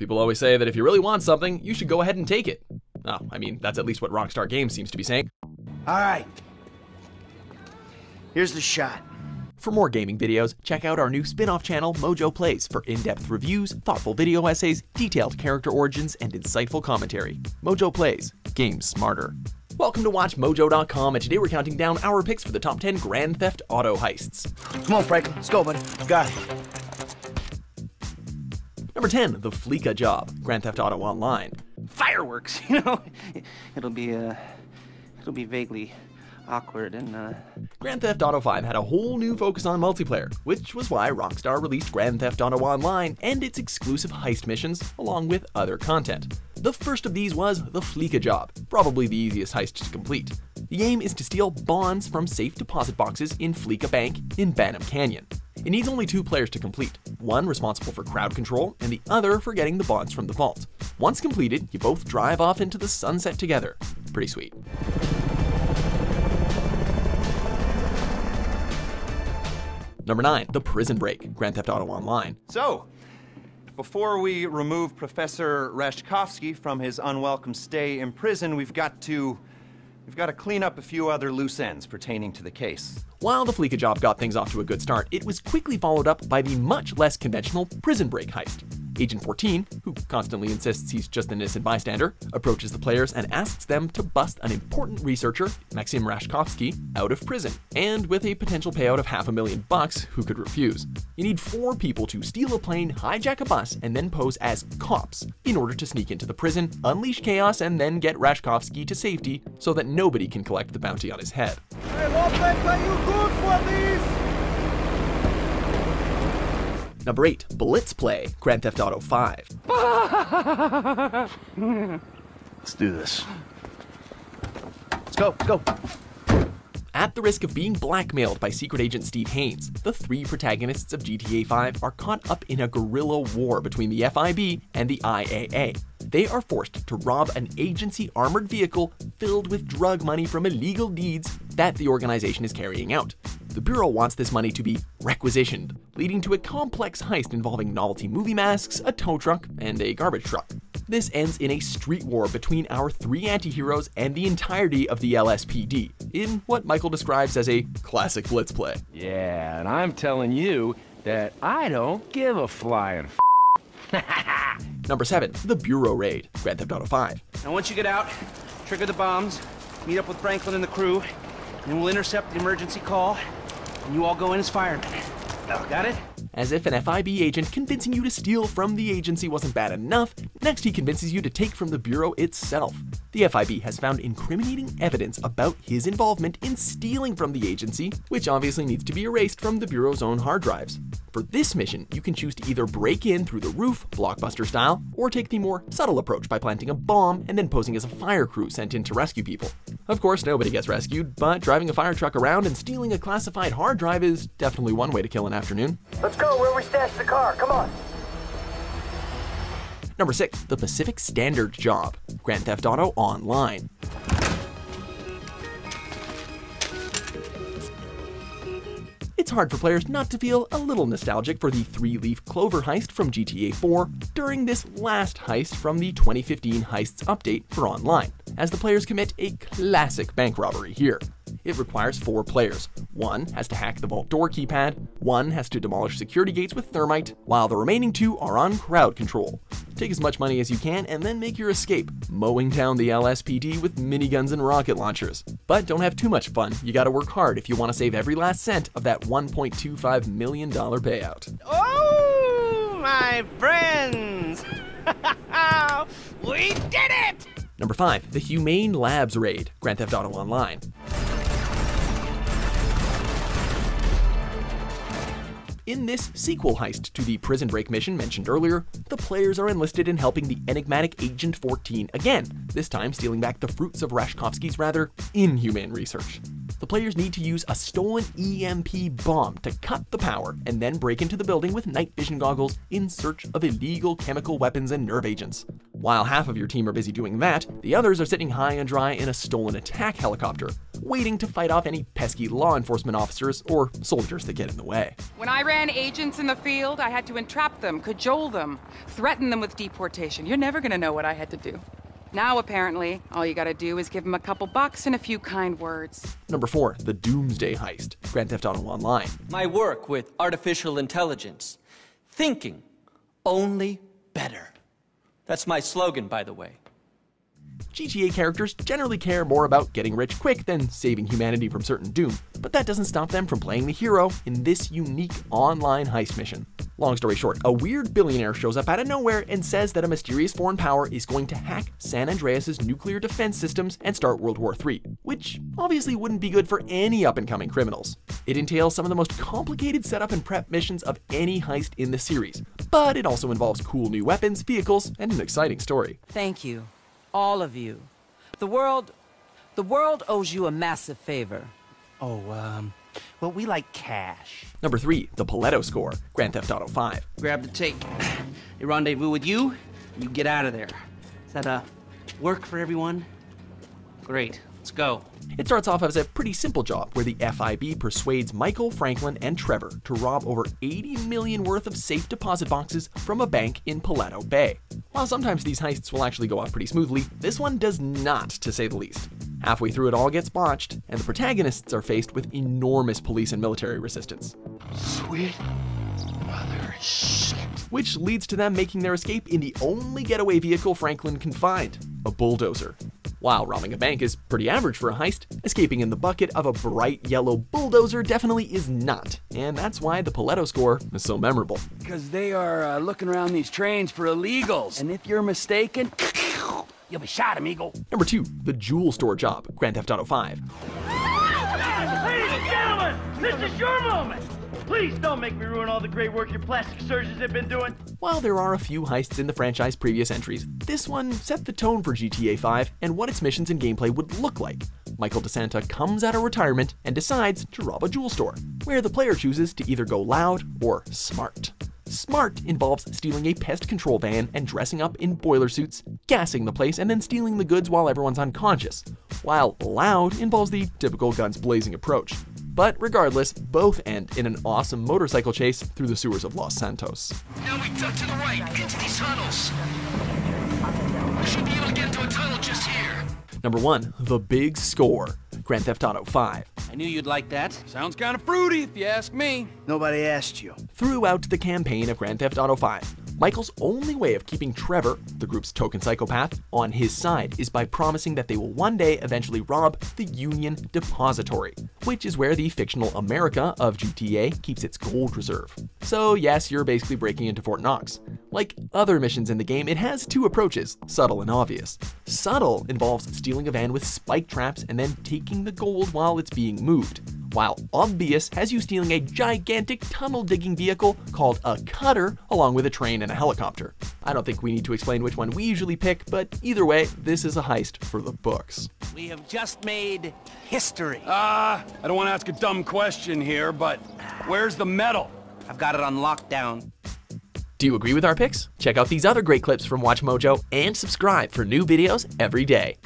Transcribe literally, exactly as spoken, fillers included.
People always say that if you really want something, you should go ahead and take it. Oh, I mean, that's at least what Rockstar Games seems to be saying. All right, here's the shot. For more gaming videos, check out our new spin-off channel, Mojo Plays, for in-depth reviews, thoughtful video essays, detailed character origins, and insightful commentary. Mojo Plays, games smarter. Welcome to Watch Mojo dot com, and today we're counting down our picks for the top ten Grand Theft Auto heists. Come on, Franklin, let's go, buddy. Got it. Number ten, The Fleeca Job, Grand Theft Auto Online. Fireworks, you know, it'll be uh, it'll be vaguely awkward and uh... Grand Theft Auto five had a whole new focus on multiplayer, which was why Rockstar released Grand Theft Auto Online and its exclusive heist missions, along with other content. The first of these was The Fleeca Job, probably the easiest heist to complete. The aim is to steal bonds from safe deposit boxes in Fleeca Bank in Banham Canyon. It needs only two players to complete, one responsible for crowd control and the other for getting the bonds from the vault. Once completed, you both drive off into the sunset together. Pretty sweet. Number nine, The Prison Break, Grand Theft Auto Online. So, before we remove Professor Rashkovsky from his unwelcome stay in prison, we've got to We've got to clean up a few other loose ends pertaining to the case. While the Fleeca Job got things off to a good start, it was quickly followed up by the much less conventional Prison Break heist. Agent fourteen, who constantly insists he's just an innocent bystander, approaches the players and asks them to bust an important researcher, Maxim Rashkovsky, out of prison, and with a potential payout of half a million bucks, who could refuse? You need four people to steal a plane, hijack a bus, and then pose as cops in order to sneak into the prison, unleash chaos, and then get Rashkovsky to safety so that nobody can collect the bounty on his head. Hey, what things are you good for these? Number eight, Blitz Play, Grand Theft Auto five. Let's do this. Let's go, go. At the risk of being blackmailed by Secret Agent Steve Haynes, the three protagonists of G T A five are caught up in a guerrilla war between the F I B and the I A A. They are forced to rob an agency armored vehicle filled with drug money from illegal deeds that the organization is carrying out. The Bureau wants this money to be requisitioned, leading to a complex heist involving novelty movie masks, a tow truck, and a garbage truck. This ends in a street war between our three anti-heroes and the entirety of the L S P D, in what Michael describes as a classic blitz play. Yeah, and I'm telling you that I don't give a flying f***. Number seven, The Bureau Raid, Grand Theft Auto five. Now once you get out, trigger the bombs, meet up with Franklin and the crew, and we'll intercept the emergency call, and you all go in as firemen. Oh, got it? As if an F I B agent convincing you to steal from the agency wasn't bad enough, next he convinces you to take from the Bureau itself. The F I B has found incriminating evidence about his involvement in stealing from the agency, which obviously needs to be erased from the Bureau's own hard drives. For this mission, you can choose to either break in through the roof, blockbuster style, or take the more subtle approach by planting a bomb and then posing as a fire crew sent in to rescue people. Of course, nobody gets rescued, but driving a fire truck around and stealing a classified hard drive is definitely one way to kill an afternoon. Let's go where we stashed the car, come on! Number six, The Pacific Standard Job, Grand Theft Auto Online. It's hard for players not to feel a little nostalgic for the three-leaf clover heist from G T A four during this last heist from the twenty fifteen heists update for online, as the players commit a classic bank robbery here. It requires four players. One has to hack the vault door keypad, one has to demolish security gates with thermite, while the remaining two are on crowd control. Take as much money as you can and then make your escape, mowing down the L S P D with miniguns and rocket launchers. But don't have too much fun, you gotta work hard if you want to save every last cent of that one point two five million dollars payout. Oh, my friends! We did it! Number five, The Humane Labs Raid, Grand Theft Auto Online. In this sequel heist to the Prison Break mission mentioned earlier, the players are enlisted in helping the enigmatic Agent fourteen again, this time stealing back the fruits of Rashkovsky's rather inhumane research. The players need to use a stolen E M P bomb to cut the power and then break into the building with night vision goggles in search of illegal chemical weapons and nerve agents. While half of your team are busy doing that, the others are sitting high and dry in a stolen attack helicopter, waiting to fight off any pesky law enforcement officers or soldiers that get in the way. When I ran agents in the field, I had to entrap them, cajole them, threaten them with deportation. You're never gonna know what I had to do. Now, apparently, all you gotta do is give them a couple bucks and a few kind words. Number four, the Doomsday Heist, Grand Theft Auto Online. My work with artificial intelligence, thinking only better. That's my slogan, by the way. G T A characters generally care more about getting rich quick than saving humanity from certain doom, but that doesn't stop them from playing the hero in this unique online heist mission. Long story short, a weird billionaire shows up out of nowhere and says that a mysterious foreign power is going to hack San Andreas' nuclear defense systems and start World War Three, which obviously wouldn't be good for any up-and-coming criminals. It entails some of the most complicated setup and prep missions of any heist in the series, but it also involves cool new weapons, vehicles, and an exciting story. Thank you, all of you. The world, the world owes you a massive favor. Oh, um... well, we like cash. Number three, the Paleto Score, Grand Theft Auto five. Grab the tape, a rendezvous with you, and you get out of there. Is that a work for everyone? Great, let's go. It starts off as a pretty simple job where the F I B persuades Michael, Franklin, and Trevor to rob over eighty million worth of safe deposit boxes from a bank in Paleto Bay. While sometimes these heists will actually go off pretty smoothly, this one does not, to say the least. Halfway through, it all gets botched, and the protagonists are faced with enormous police and military resistance. Sweet mother shit. Which leads to them making their escape in the only getaway vehicle Franklin can find, a bulldozer. While robbing a bank is pretty average for a heist, escaping in the bucket of a bright yellow bulldozer definitely is not, and that's why the Paleto Score is so memorable. Because they are uh, looking around these trains for illegals, and if you're mistaken, you'll be shot, amigo. Number two, the Jewel Store Job, Grand Theft Auto five. Ladies and gentlemen, this is your moment. Please don't make me ruin all the great work your plastic surgeons have been doing. While there are a few heists in the franchise's previous entries, this one set the tone for G T A five and what its missions and gameplay would look like. Michael DeSanta comes out of retirement and decides to rob a jewel store, where the player chooses to either go loud or smart. Smart involves stealing a pest control van and dressing up in boiler suits, gassing the place, and then stealing the goods while everyone's unconscious, while loud involves the typical guns blazing approach. But regardless, both end in an awesome motorcycle chase through the sewers of Los Santos. Now we duck to the right, into these tunnels. We should be able to get into a tunnel just here. Number one, the Big Score, Grand Theft Auto five. I knew you'd like that. Sounds kind of fruity if you ask me. Nobody asked you. Throughout the campaign of Grand Theft Auto five, Michael's only way of keeping Trevor, the group's token psychopath, on his side is by promising that they will one day eventually rob the Union Depository, which is where the fictional America of G T A keeps its gold reserve. So yes, you're basically breaking into Fort Knox. Like other missions in the game, it has two approaches, subtle and obvious. Subtle involves stealing a van with spike traps and then taking the gold while it's being moved, while obvious has you stealing a gigantic tunnel digging vehicle called a cutter along with a train and a helicopter. I don't think we need to explain which one we usually pick, but either way, this is a heist for the books. We have just made history. Ah, uh, I don't want to ask a dumb question here, but where's the medal? I've got it on lockdown. Do you agree with our picks? Check out these other great clips from WatchMojo and subscribe for new videos every day.